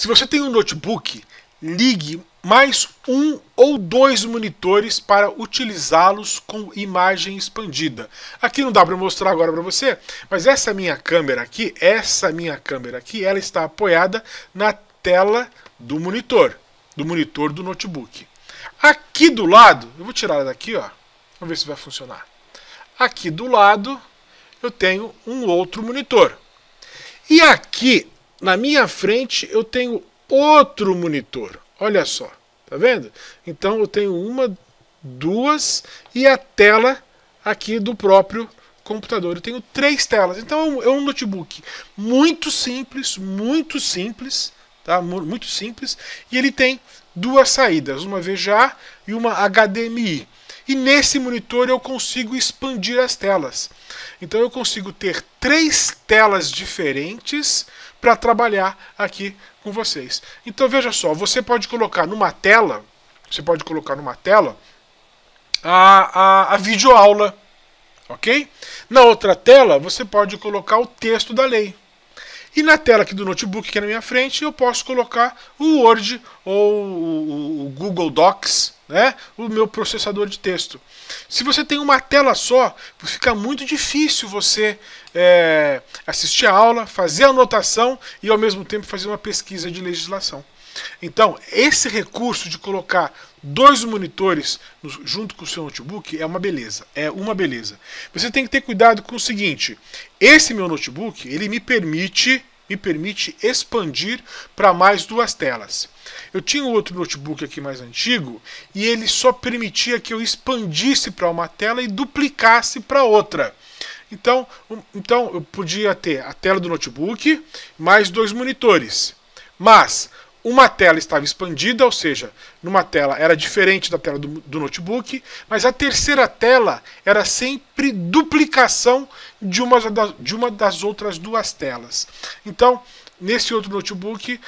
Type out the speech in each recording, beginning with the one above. Se você tem um notebook, ligue mais um ou dois monitores para utilizá-los com imagem expandida. Aqui não dá para mostrar agora para você, mas essa minha câmera aqui, ela está apoiada na tela do monitor do notebook. Aqui do lado, eu vou tirar ela daqui, ó. Vamos ver se vai funcionar. Aqui do lado eu tenho um outro monitor. E aqui na minha frente eu tenho outro monitor. Olha só, tá vendo? Então eu tenho uma, duas e a tela aqui do próprio computador. Eu tenho três telas. Então é um notebook muito simples, tá? Muito simples. E ele tem duas saídas, uma VGA e uma HDMI. E nesse monitor eu consigo expandir as telas. Então eu consigo ter três telas diferentes para trabalhar aqui com vocês. Então veja só, você pode colocar numa tela a videoaula, ok? Na outra tela você pode colocar o texto da lei. E na tela aqui do notebook, que é na minha frente, eu posso colocar o Word ou o Google Docs, né? O meu processador de texto. Se você tem uma tela só, fica muito difícil você assistir a aula, fazer anotação e ao mesmo tempo fazer uma pesquisa de legislação. Então, esse recurso de colocar dois monitores junto com o seu notebook é uma beleza, Você tem que ter cuidado com o seguinte: esse meu notebook, ele me permite expandir para mais duas telas. Eu tinha outro notebook aqui mais antigo e ele só permitia que eu expandisse para uma tela e duplicasse para outra. Então, eu podia ter a tela do notebook mais dois monitores, mas uma tela estava expandida, ou seja, numa tela era diferente da tela do notebook, mas a terceira tela era sempre duplicação de uma das outras duas telas. Então, nesse outro notebook,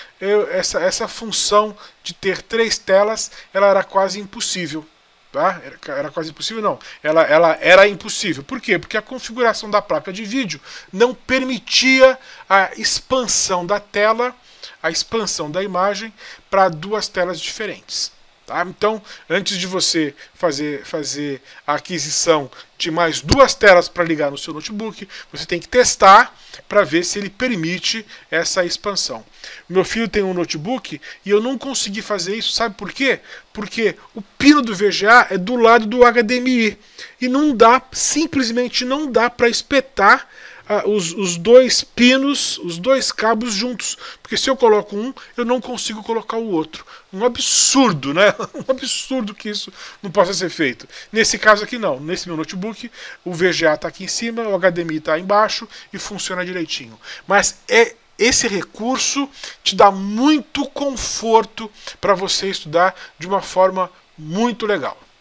essa função de ter três telas, ela era quase impossível. Tá? Era quase impossível, não. Ela era impossível. Por quê? Porque a configuração da placa de vídeo não permitia a expansão da tela, a expansão da imagem para duas telas diferentes. Tá? Então, antes de você fazer a aquisição de mais duas telas para ligar no seu notebook, você tem que testar para ver se ele permite essa expansão. Meu filho tem um notebook e eu não consegui fazer isso, sabe por quê? Porque o pino do VGA é do lado do HDMI e não dá, simplesmente não dá para espetar os dois pinos, os dois cabos juntos, porque se eu coloco um, eu não consigo colocar o outro. Um absurdo, né? Um absurdo que isso não possa ser feito. Nesse caso aqui não, nesse meu notebook o VGA está aqui em cima, o HDMI está embaixo e funciona direitinho. Mas esse recurso te dá muito conforto para você estudar de uma forma muito legal.